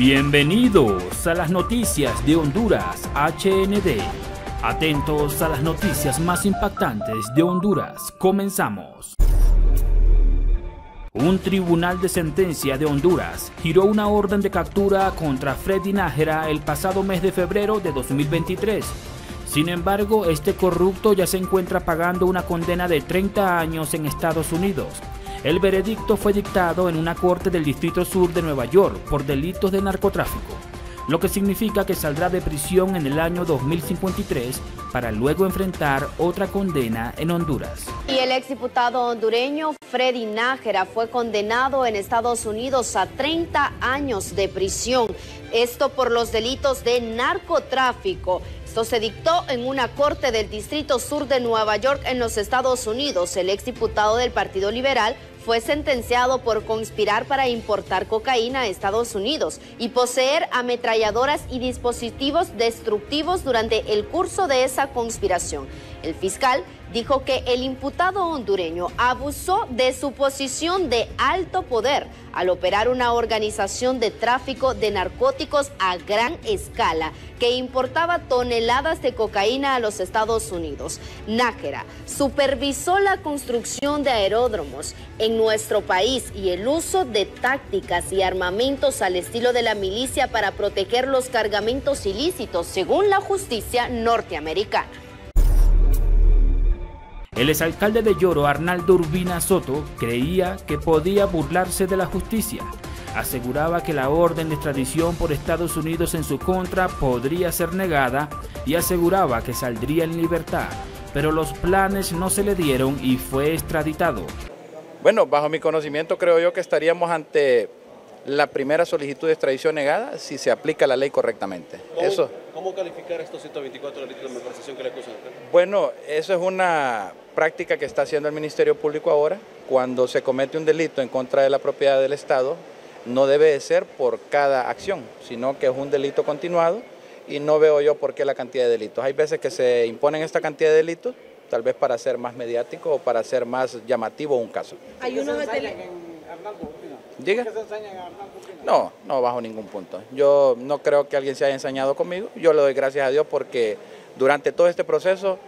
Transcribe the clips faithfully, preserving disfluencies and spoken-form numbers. Bienvenidos a las noticias de Honduras H N D. Atentos a las noticias más impactantes de Honduras. Comenzamos. Un tribunal de sentencia de Honduras giró una orden de captura contra Freddy Nájera el pasado mes de febrero de dos mil veintitrés. Sin embargo, este corrupto ya se encuentra pagando una condena de treinta años en Estados Unidos. El veredicto fue dictado en una corte del Distrito Sur de Nueva York por delitos de narcotráfico, lo que significa que saldrá de prisión en el año dos mil cincuenta y tres para luego enfrentar otra condena en Honduras. Y el exdiputado hondureño Freddy Nájera fue condenado en Estados Unidos a treinta años de prisión, esto por los delitos de narcotráfico. Esto se dictó en una corte del Distrito Sur de Nueva York en los Estados Unidos. El exdiputado del Partido Liberal fue sentenciado por conspirar para importar cocaína a Estados Unidos y poseer ametralladoras y dispositivos destructivos durante el curso de esa conspiración. El fiscal dijo que el imputado hondureño abusó de su posición de alto poder al operar una organización de tráfico de narcóticos a gran escala que importaba toneladas de cocaína a los Estados Unidos. Nájera supervisó la construcción de aeródromos en nuestro país y el uso de tácticas y armamentos al estilo de la milicia para proteger los cargamentos ilícitos, según la justicia norteamericana. El exalcalde de Yoro, Arnaldo Urbina Soto, creía que podía burlarse de la justicia. Aseguraba que la orden de extradición por Estados Unidos en su contra podría ser negada y aseguraba que saldría en libertad, pero los planes no se le dieron y fue extraditado. Bueno, bajo mi conocimiento creo yo que estaríamos ante la primera solicitud de extradición negada si se aplica la ley correctamente. ¿Cómo, eso, ¿cómo calificar estos ciento veinticuatro delitos de malversación que le acusan? Bueno, eso es una práctica que está haciendo el Ministerio Público ahora. Cuando se comete un delito en contra de la propiedad del Estado, no debe de ser por cada acción, sino que es un delito continuado y no veo yo por qué la cantidad de delitos. Hay veces que se imponen esta cantidad de delitos, tal vez para ser más mediático o para ser más llamativo un caso. ¿Hay uno de tele? ¿Diga? No, no bajo ningún punto. Yo no creo que alguien se haya ensañado conmigo. Yo le doy gracias a Dios porque durante todo este proceso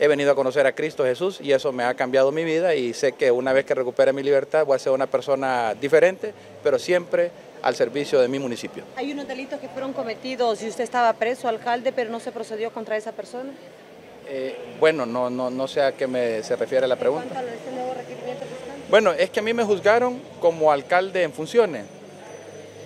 he venido a conocer a Cristo Jesús y eso me ha cambiado mi vida y sé que una vez que recupere mi libertad voy a ser una persona diferente, pero siempre al servicio de mi municipio. ¿Hay unos delitos que fueron cometidos y usted estaba preso, alcalde, pero no se procedió contra esa persona? Eh, bueno, no, no, no sé a qué me se refiere la pregunta. ¿En cuanto a este nuevo requerimiento fiscal? Bueno, es que a mí me juzgaron como alcalde en funciones.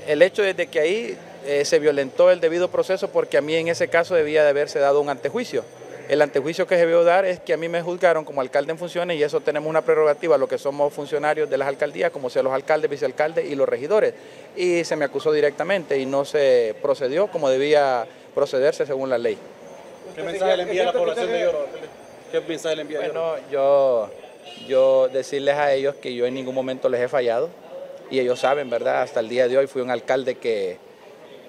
El hecho es de que ahí eh, se violentó el debido proceso porque a mí en ese caso debía de haberse dado un antejuicio. El antejuicio que se debió dar es que a mí me juzgaron como alcalde en funciones y eso tenemos una prerrogativa, lo que somos funcionarios de las alcaldías, como sea los alcaldes, vicealcaldes y los regidores. Y se me acusó directamente y no se procedió como debía procederse según la ley. ¿Qué mensaje le envía a la población de Yoro? ¿Qué mensaje le envía a Yoro? Bueno, yo, yo decirles a ellos que yo en ningún momento les he fallado y ellos saben, ¿verdad? Hasta el día de hoy fui un alcalde que,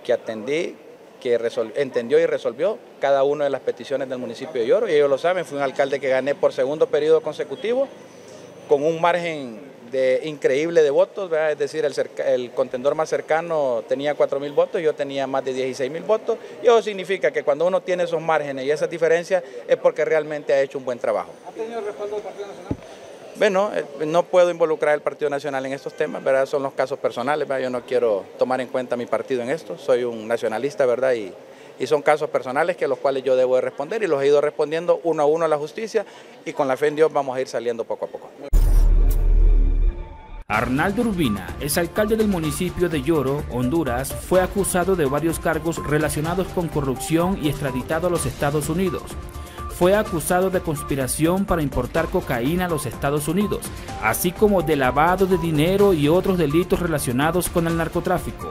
que atendí, que resol, entendió y resolvió cada una de las peticiones del municipio de Yoro y ellos lo saben, fui un alcalde que gané por segundo periodo consecutivo con un margen de increíble de votos, ¿verdad? Es decir, el, cerca, el contendor más cercano tenía cuatro mil votos, yo tenía más de dieciséis mil votos, y eso significa que cuando uno tiene esos márgenes y esas diferencias es porque realmente ha hecho un buen trabajo. ¿Ha tenido el respaldo del Partido Nacional? Bueno, no puedo involucrar al Partido Nacional en estos temas, ¿verdad? Son los casos personales, ¿verdad? Yo no quiero tomar en cuenta mi partido en esto, soy un nacionalista, ¿verdad? Y, y son casos personales que los cuales yo debo de responder y los he ido respondiendo uno a uno a la justicia y con la fe en Dios vamos a ir saliendo poco a poco. Arnaldo Urbina, exalcalde del municipio de Yoro, Honduras, fue acusado de varios cargos relacionados con corrupción y extraditado a los Estados Unidos. Fue acusado de conspiración para importar cocaína a los Estados Unidos, así como de lavado de dinero y otros delitos relacionados con el narcotráfico.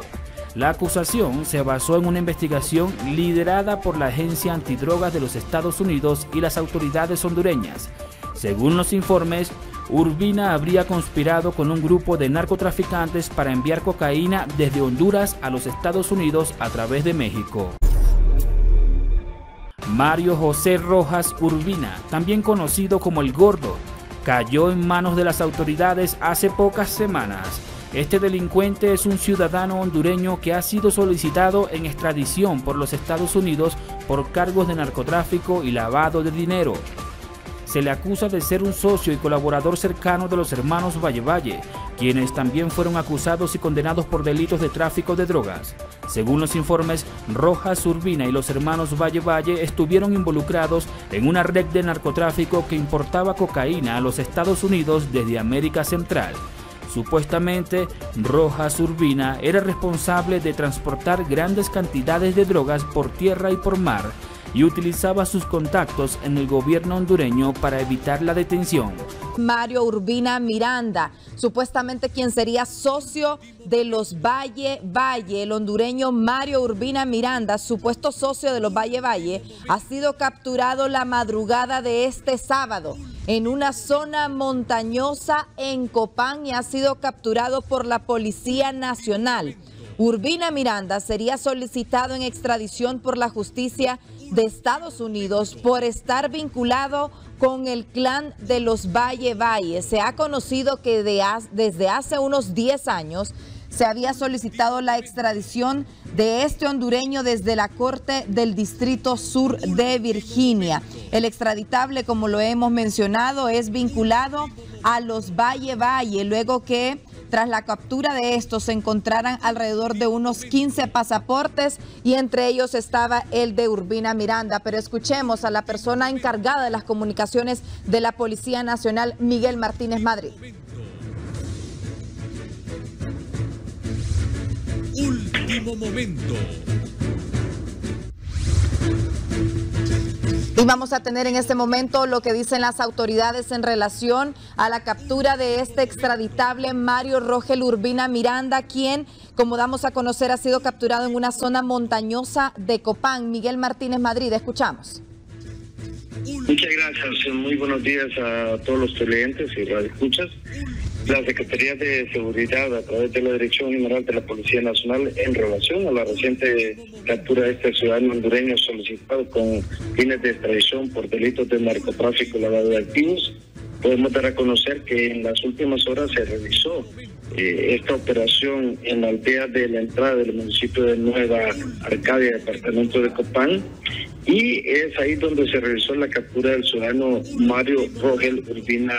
La acusación se basó en una investigación liderada por la Agencia Antidrogas de los Estados Unidos y las autoridades hondureñas. Según los informes, Urbina habría conspirado con un grupo de narcotraficantes para enviar cocaína desde Honduras a los Estados Unidos a través de México. Mario José Rojas Urbina, también conocido como El Gordo, cayó en manos de las autoridades hace pocas semanas. Este delincuente es un ciudadano hondureño que ha sido solicitado en extradición por los Estados Unidos por cargos de narcotráfico y lavado de dinero. Se le acusa de ser un socio y colaborador cercano de los hermanos Valle Valle, quienes también fueron acusados y condenados por delitos de tráfico de drogas. Según los informes, Rojas Urbina y los hermanos Valle Valle estuvieron involucrados en una red de narcotráfico que importaba cocaína a los Estados Unidos desde América Central. Supuestamente, Rojas Urbina era responsable de transportar grandes cantidades de drogas por tierra y por mar, y utilizaba sus contactos en el gobierno hondureño para evitar la detención. Mario Urbina Miranda, supuestamente quien sería socio de los Valle Valle, el hondureño Mario Urbina Miranda, supuesto socio de los Valle Valle, ha sido capturado la madrugada de este sábado en una zona montañosa en Copán y ha sido capturado por la Policía Nacional. Urbina Miranda sería solicitado en extradición por la justicia de Estados Unidos por estar vinculado con el clan de los Valle Valle. Se ha conocido que de, desde hace unos diez años se había solicitado la extradición de este hondureño desde la Corte del Distrito Sur de Virginia. El extraditable, como lo hemos mencionado, es vinculado a los Valle Valle, luego que tras la captura de estos se encontraran alrededor de unos quince pasaportes y entre ellos estaba el de Urbina Miranda. Pero escuchemos a la persona encargada de las comunicaciones de la Policía Nacional, Miguel Martínez Madrid. Último momento. Y vamos a tener en este momento lo que dicen las autoridades en relación a la captura de este extraditable Mario Rogel Urbina Miranda, quien, como damos a conocer, ha sido capturado en una zona montañosa de Copán. Miguel Martínez Madrid, escuchamos. Muchas gracias, muy buenos días a todos los televidentes y radioescuchas. La Secretaría de Seguridad, a través de la Dirección General de la Policía Nacional, en relación a la reciente captura de este ciudadano hondureño solicitado con fines de extradición por delitos de narcotráfico y lavado de activos, podemos dar a conocer que en las últimas horas se realizó eh, esta operación en la aldea de la entrada del municipio de Nueva Arcadia, departamento de Copán, y es ahí donde se realizó la captura del ciudadano Mario Rogel Urbina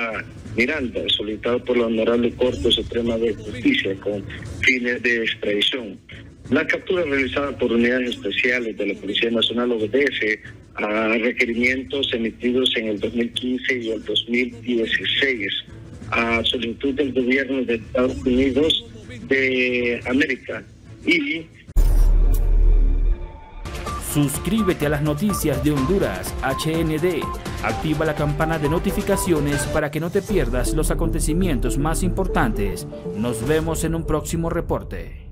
Miranda, solicitado por la Honorable Corte Suprema de Justicia con fines de extradición. La captura realizada por unidades especiales de la Policía Nacional obedece a requerimientos emitidos en el dos mil quince y el dos mil dieciséis, a solicitud del gobierno de Estados Unidos de América. Y suscríbete a las noticias de Honduras H N D. Activa la campana de notificaciones para que no te pierdas los acontecimientos más importantes. Nos vemos en un próximo reporte.